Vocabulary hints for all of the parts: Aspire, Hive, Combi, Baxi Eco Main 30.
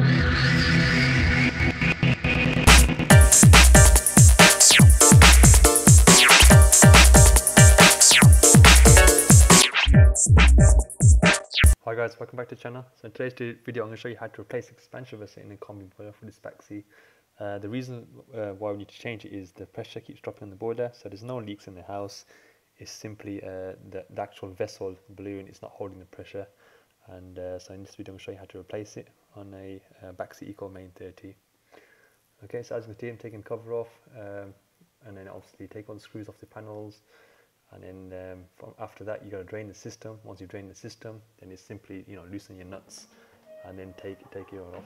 Hi guys, welcome back to the channel. So in today's video I'm going to show you how to replace expansion vessel in a combi boiler for this Baxi. The reason why we need to change it is the pressure keeps dropping on the boiler, so there's no leaks in the house. It's simply the actual vessel balloon is not holding the pressure. And so in this video I'm going to show you how to replace it on a Baxi Eco Main 30. Okay, so as you can see I'm taking the cover off and then obviously take all the screws off the panels, and then after that you got to drain the system. Once you drain the system, then it's simply, you know, loosen your nuts and then take it all off.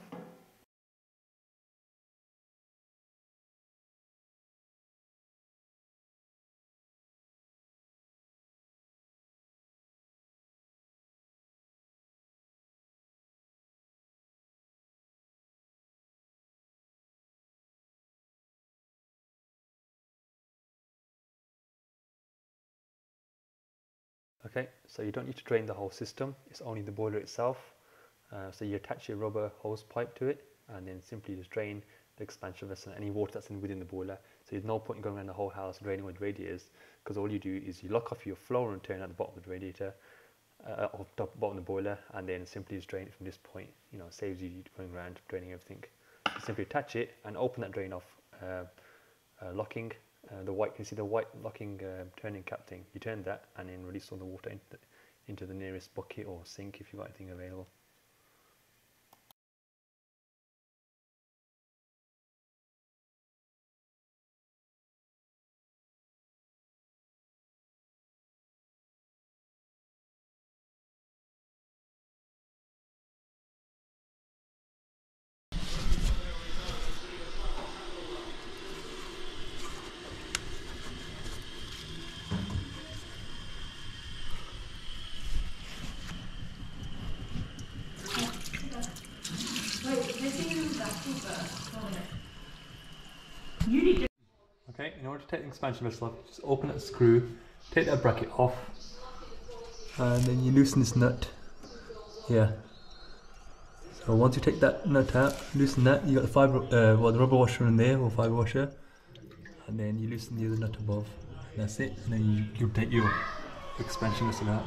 Okay, so you don't need to drain the whole system, it's only the boiler itself. So you attach your rubber hose pipe to it and then simply just drain the expansion vessel and any water that's within the boiler. So there's no point in going around the whole house draining with radiators, because all you do is you lock off your flow and turn at the bottom of the radiator, or bottom of the boiler, and then simply just drain it from this point. You know, it saves you going around draining everything. You simply attach it and open that drain off locking. You see the white locking turning cap thing. You turn that and then release all the water into the nearest bucket or sink if you've got anything available. Okay, in order to take the expansion vessel off, just open that screw, take that bracket off, and then you loosen this nut here. So once you take that nut out, loosen that, you got the the rubber washer in there, or fibre washer, and then you loosen the other nut above. And that's it, and then you take your expansion vessel out.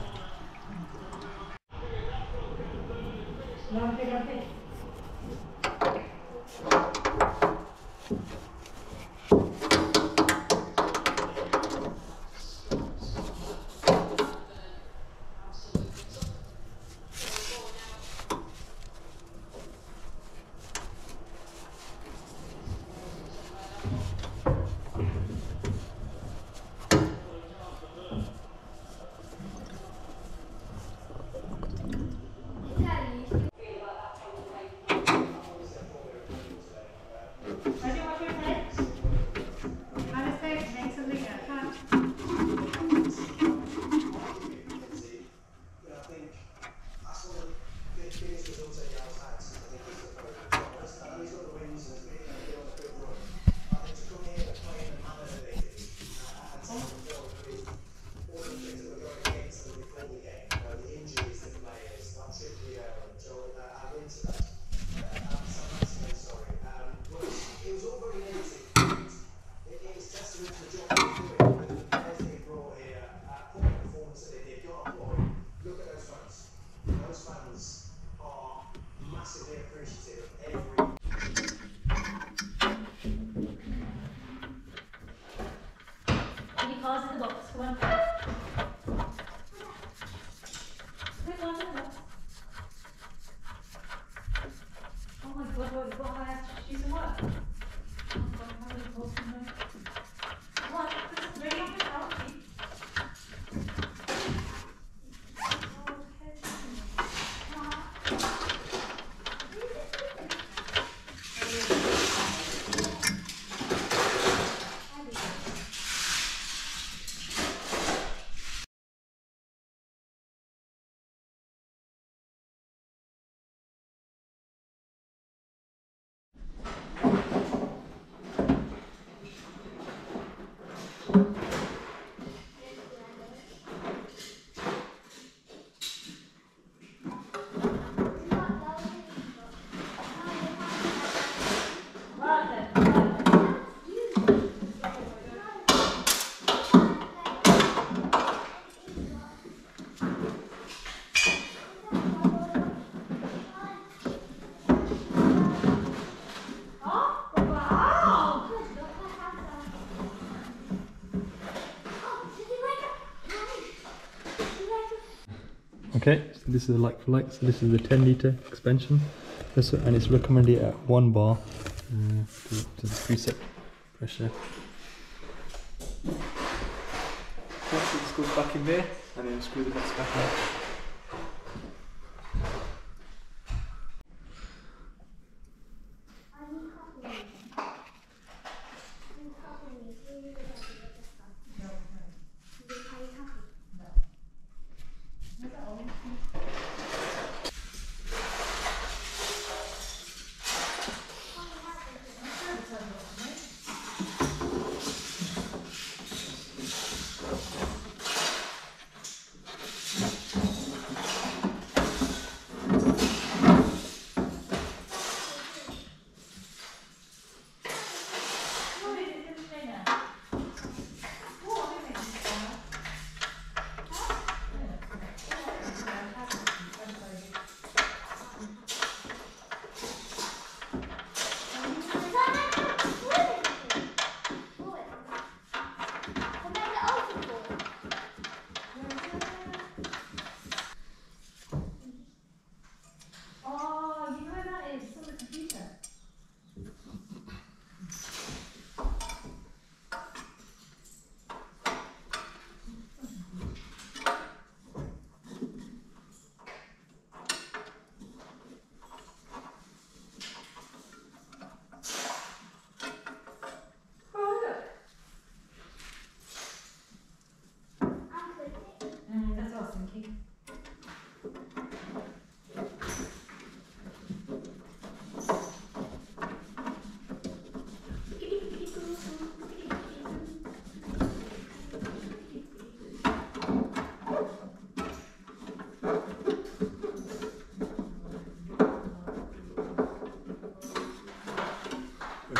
Okay, so this is a like for like, so this is the 10-litre expansion, and it's recommended at 1 bar to the preset pressure. So this goes back in there and then screw the nuts back in.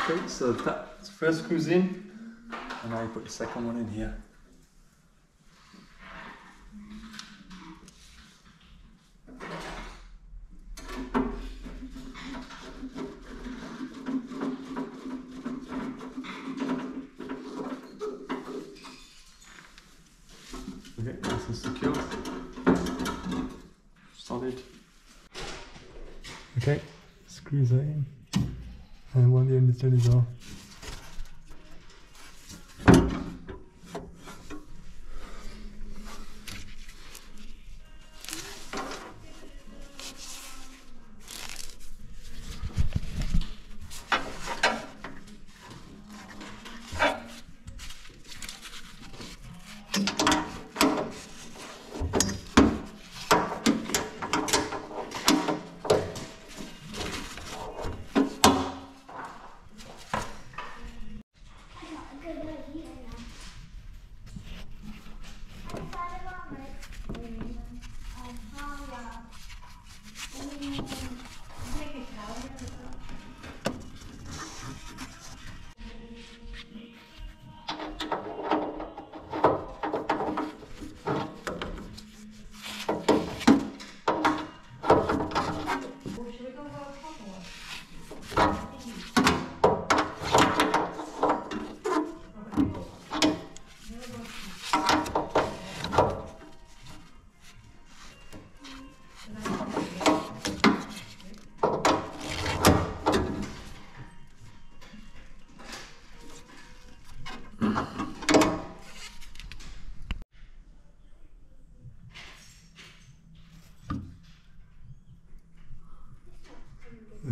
Okay, so that first screws in, and now you put the second one in here. Okay, nice and secure. Solid. Okay, screws that in. And one of the underside as well.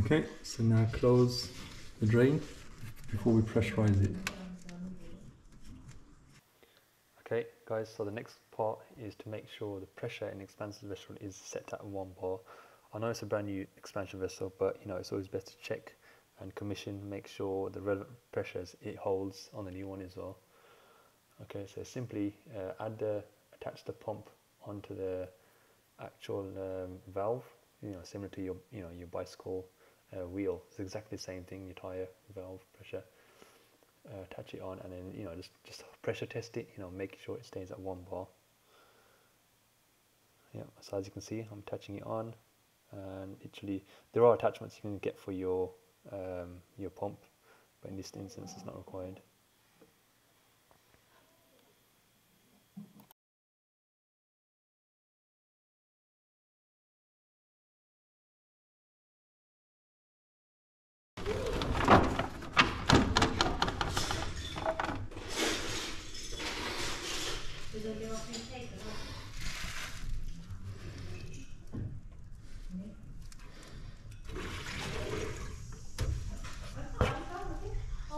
Okay, so now close the drain before we pressurize it. Okay guys, so the next part is to make sure the pressure in the expansion vessel is set at 1 bar. I know it's a brand new expansion vessel, but you know, it's always best to check and commission, make sure the relevant pressures it holds on the new one as well. Okay, so simply attach the pump onto the actual valve, you know, similar to your, you know, your bicycle wheel. It's exactly the same thing, your tire valve pressure. Attach it on, and then, you know, just pressure test it, you know, make sure it stays at 1 bar. Yeah, so as you can see, I'm attaching it on, and literally there are attachments you can get for your pump, but in this instance it's not required.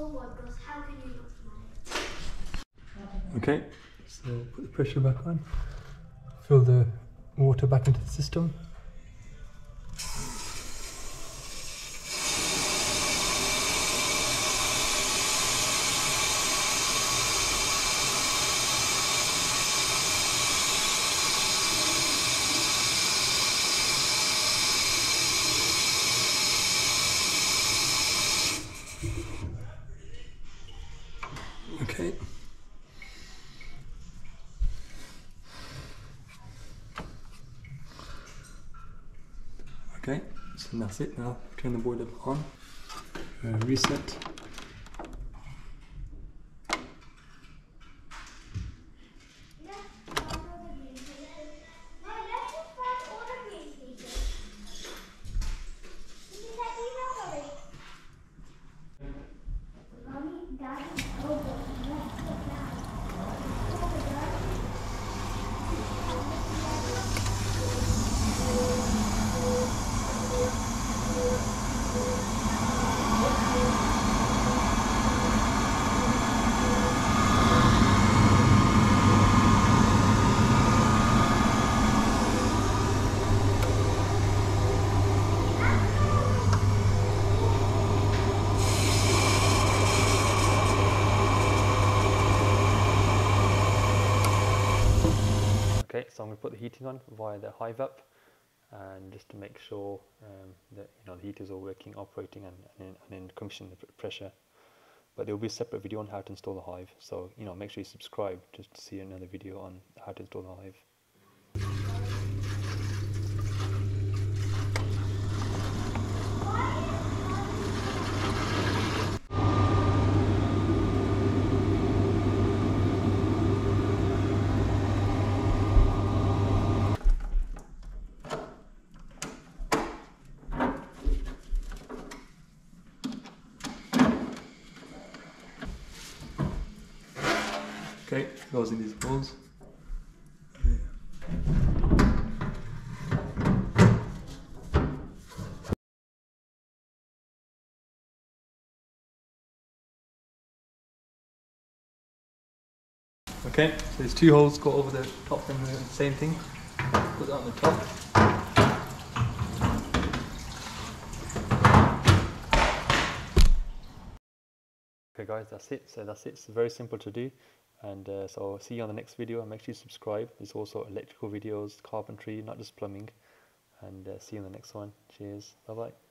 whole world goes, how can you not smell it? Okay, so put the pressure back on. Fill the water back into the system. Okay. Okay, so that's it now. Turn the boiler on. Reset. So I'm going to put the heating on via the Hive app, and just to make sure that the heaters are working, operating, and in function of pressure. But there will be a separate video on how to install the Hive, so make sure you subscribe just to see another video on how to install the Hive. Okay, it goes in these balls. Okay, so there's two holes go over the top and the same thing. Put that on the top. Okay guys, that's it. So that's it. It's very simple to do. And so see you on the next video, and make sure you subscribe. There's also electrical videos, carpentry, not just plumbing. And see you on the next one. Cheers. Bye bye.